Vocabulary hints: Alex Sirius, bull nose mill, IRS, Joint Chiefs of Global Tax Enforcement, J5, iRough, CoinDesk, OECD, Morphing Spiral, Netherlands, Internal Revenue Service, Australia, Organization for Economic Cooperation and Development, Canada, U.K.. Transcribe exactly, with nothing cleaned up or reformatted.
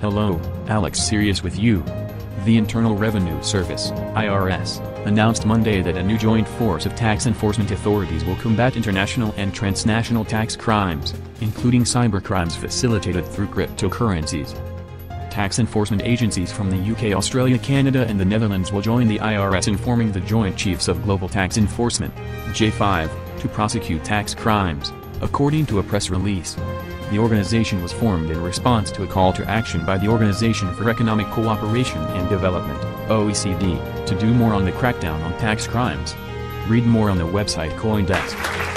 Hello, Alex Sirius with you. The Internal Revenue Service, I R S, announced Monday that a new joint force of tax enforcement authorities will combat international and transnational tax crimes, including cybercrimes facilitated through cryptocurrencies. Tax enforcement agencies from the U K, Australia, Canada and the Netherlands will join the I R S in forming the Joint Chiefs of Global Tax Enforcement, J five, to prosecute tax crimes, according to a press release. The organization was formed in response to a call to action by the Organization for Economic Cooperation and Development, O E C D, to do more on the crackdown on tax crimes. Read more on the website CoinDesk.